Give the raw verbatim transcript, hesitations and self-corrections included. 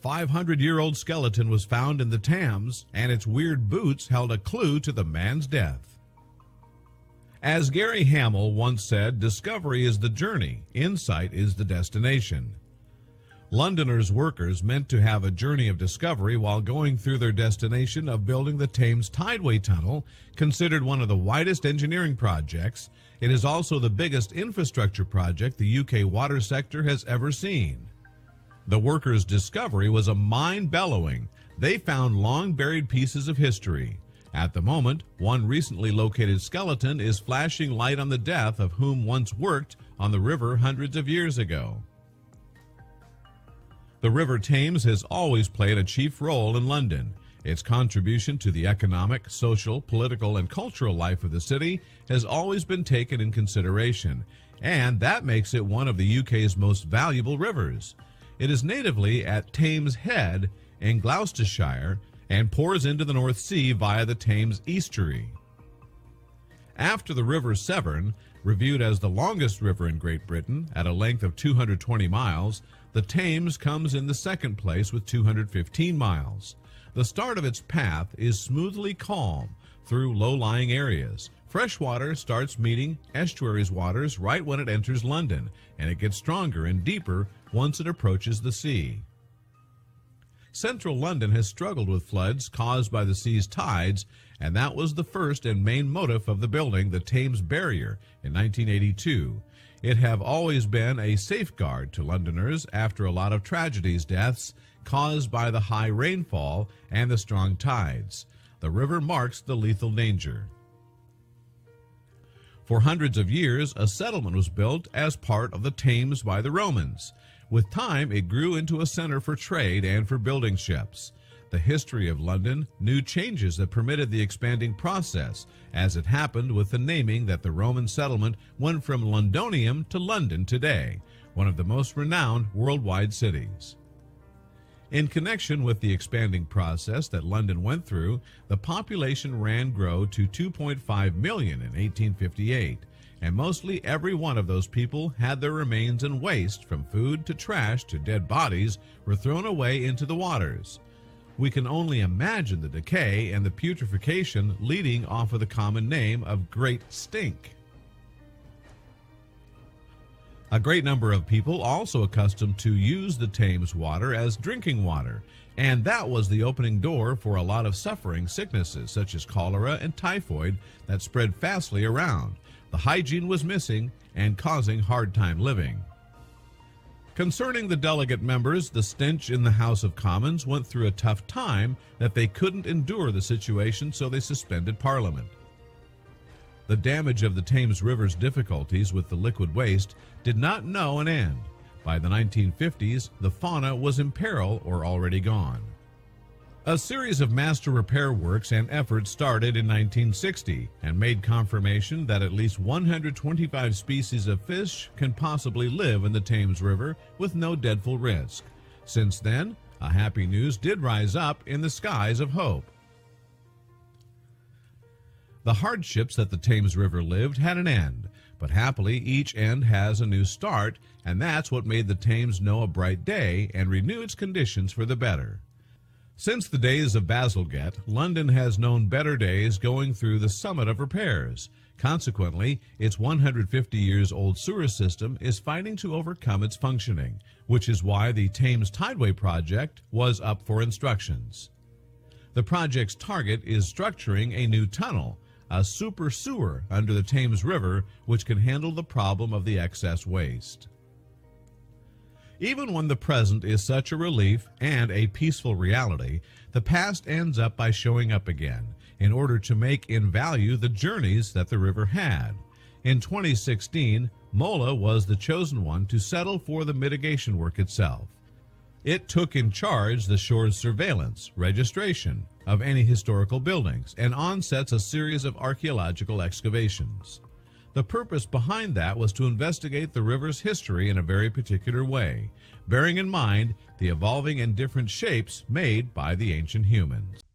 five hundred year old skeleton was found in the Thames, and its weird boots held a clue to the man's death. As Gary Hamill once said, discovery is the journey, insight is the destination. Londoners' workers meant to have a journey of discovery while going through their destination of building the Thames Tideway Tunnel, considered one of the widest engineering projects. It is also the biggest infrastructure project the U K water sector has ever seen. The workers' discovery was a mind bellowing. They found long-buried pieces of history. At the moment, one recently located skeleton is flashing light on the death of whom once worked on the river hundreds of years ago. The River Thames has always played a chief role in London. Its contribution to the economic, social, political, and cultural life of the city has always been taken in consideration, and that makes it one of the U K's most valuable rivers. It is natively at Thames Head in Gloucestershire and pours into the North Sea via the Thames estuary. After the River Severn, reviewed as the longest river in Great Britain at a length of two hundred twenty miles, the Thames comes in the second place with two hundred fifteen miles. The start of its path is smoothly calm through low-lying areas. Fresh water starts meeting estuaries waters right when it enters London, and it gets stronger and deeper once it approaches the sea. Central London has struggled with floods caused by the sea's tides, and that was the first and main motive of the building, the Thames Barrier, in nineteen eighty-two. It have always been a safeguard to Londoners after a lot of tragedies, deaths caused by the high rainfall and the strong tides. The river marks the lethal danger. For hundreds of years, a settlement was built as part of the Thames by the Romans. With time, it grew into a center for trade and for building ships. The history of London knew changes that permitted the expanding process, as it happened with the naming that the Roman settlement went from Londinium to London today, one of the most renowned worldwide cities. In connection with the expanding process that London went through, the population ran grow to two point five million in eighteen fifty-eight. And mostly every one of those people had their remains and waste, from food to trash to dead bodies, were thrown away into the waters. We can only imagine the decay and the putrefaction leading off of the common name of Great Stink. A great number of people also accustomed to use the Thames water as drinking water, and that was the opening door for a lot of suffering sicknesses such as cholera and typhoid that spread fastly around. The hygiene was missing and causing hard time living. Concerning the delegate members, the stench in the House of Commons went through a tough time that they couldn't endure the situation, so they suspended Parliament. The damage of the Thames River's difficulties with the liquid waste did not know an end. By the nineteen fifties, the fauna was in peril or already gone. A series of master repair works and efforts started in nineteen sixty and made confirmation that at least one hundred twenty-five species of fish can possibly live in the Thames River with no deadful risk. Since then, a happy news did rise up in the skies of hope. The hardships that the Thames River lived had an end, but happily each end has a new start, and that's what made the Thames know a bright day and renew its conditions for the better. Since the days of Bazalgette, London has known better days going through the summit of repairs. Consequently, its one hundred fifty years old sewer system is fighting to overcome its functioning, which is why the Thames Tideway project was up for instructions. The project's target is structuring a new tunnel, a super sewer under the Thames River, which can handle the problem of the excess waste. Even when the present is such a relief and a peaceful reality, the past ends up by showing up again in order to make in value the journeys that the river had. In twenty sixteen, MOLA was the chosen one to settle for the mitigation work itself. It took in charge the shore's surveillance, registration of any historical buildings, and onsets a series of archaeological excavations. The purpose behind that was to investigate the river's history in a very particular way, bearing in mind the evolving and different shapes made by the ancient humans.